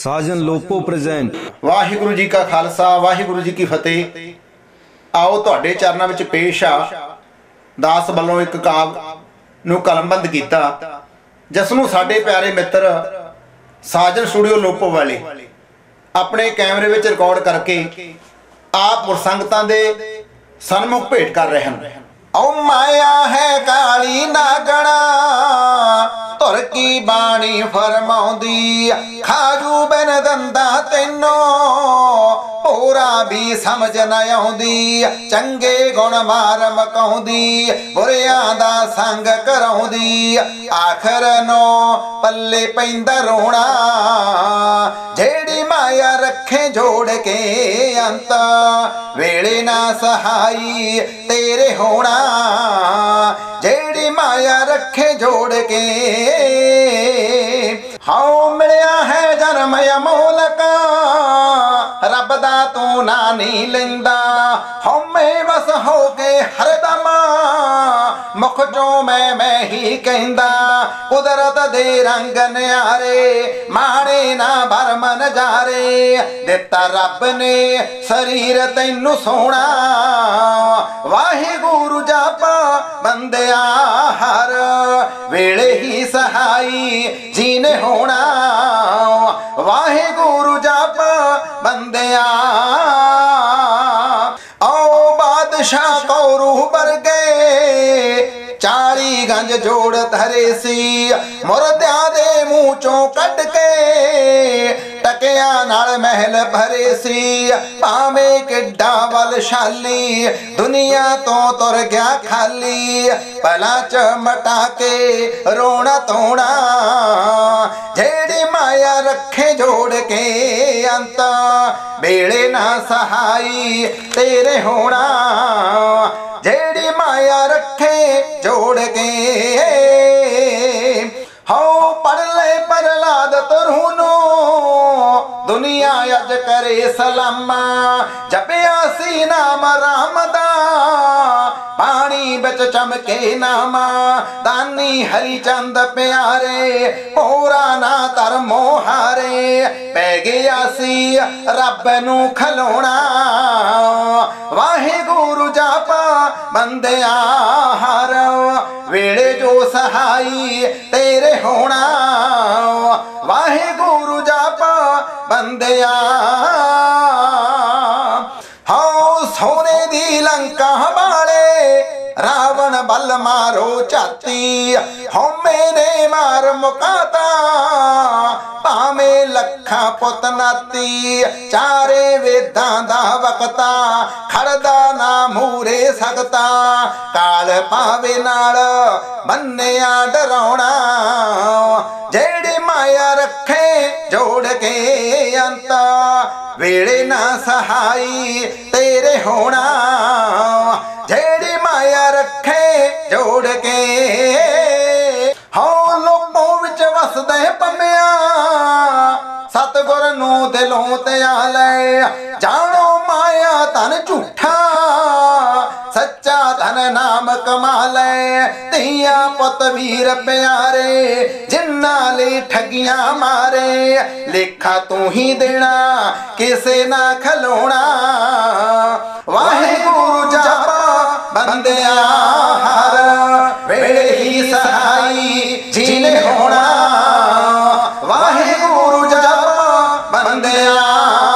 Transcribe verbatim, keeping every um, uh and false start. साजन लोको present. Waheguru ji का खालसा, वाहिगुरु जी की फतेह। आओ तुहाडे चरणां विच पेश आ दास वल्लों एक काव्य नूं कलमबंद कीता, जिस नूं साडे प्यारे मित्र साजन स्टूडियो लोको वाले अपने कैमरे विच रिकॉर्ड करके आप मुरसंगतां दे सन्मुख भेंट कर रहे हैं। ओ माया है काली नागणा तुर की बाणी फरमाउंदी, खाजू बिन दंदा तैनों पूरा भी समझ न आउंदी, चंगे गुण मार मकाउंदी बुरियां दा संग कराउंदी, आखर नो पल्ले पैंदा रोना जेड़ी माया रखे जोड़ के अंत वेले ना सहाई तेरे होना, जेड़ी माया रखे जोड़ के हाओ मिलिया है जन्म अमोल का रब दा तू ना नहीं लेंदा, हमें बस हो के हरदम मुख जो मैं मैं ही कहंदा, कुदरत दे रंग न्यारे माणे ना भरम नजारे, दिता रब ने शरीर तैनू सोना, वाहिगुरु जापा बंदिया हर वेले ही सहाई जीने होना, वाहिगुरु जापा बंदिया। आओ बादशाह को रूह भर गए चाली गंज जोड़ धरे सी, मुर्दियां दे मूंह चों कट के टकिया नाल महल भरे सी, भावे किड्डा बलशाली दुनिया तो तुर गया खाली, भला च मटा के रोना धोना जेड़ी माया रखे जोड़ के अंत बेड़े ना सहाई तेरे होना, जेड़ी माया रखे जोड़ के हो पड़ले प्रहलाद तरुनो दुनिया अज करे सलामा, जपिया सी नाम राम दा पानी बिच चमके नामा, दानी हरिचंद प्यारे पूरा ना तर मोहारे, पै गया सी रब नू खलोना, वाहिगुरु जापा बंदिया हर वेले जो सहाई तेरे होना, वाहिगुरु जापा बंदिया। हाँ सोने दी लंका वाले रावण बल मारो चाती, हमें ने मार मुकाता भावे लखा पुत नाती, चारे वेदां दा वकता खड़दा ना मूरे सकता, काल पावे नाल मन्निया डराउणा जेड़ी माया रखे जोड़ के अंत वेले ना सहाई तेरे होना, जेड़ी माया रखे जोड़ के हों लोगों विच वसदे पम्या सतगुर नू दिलों त्याले, जानो माया तन झूठा सच्चा धन नाम कमाले, तिया पुत वीर प्यारे जिन्ना ले ठगिया मारे, लेखा तू ही देना किसे ना खलोना, वाहिगुरु जापा बंदिया हर वेले ही सहाई जीने होना, वाहिगुरु जापा बंदिया।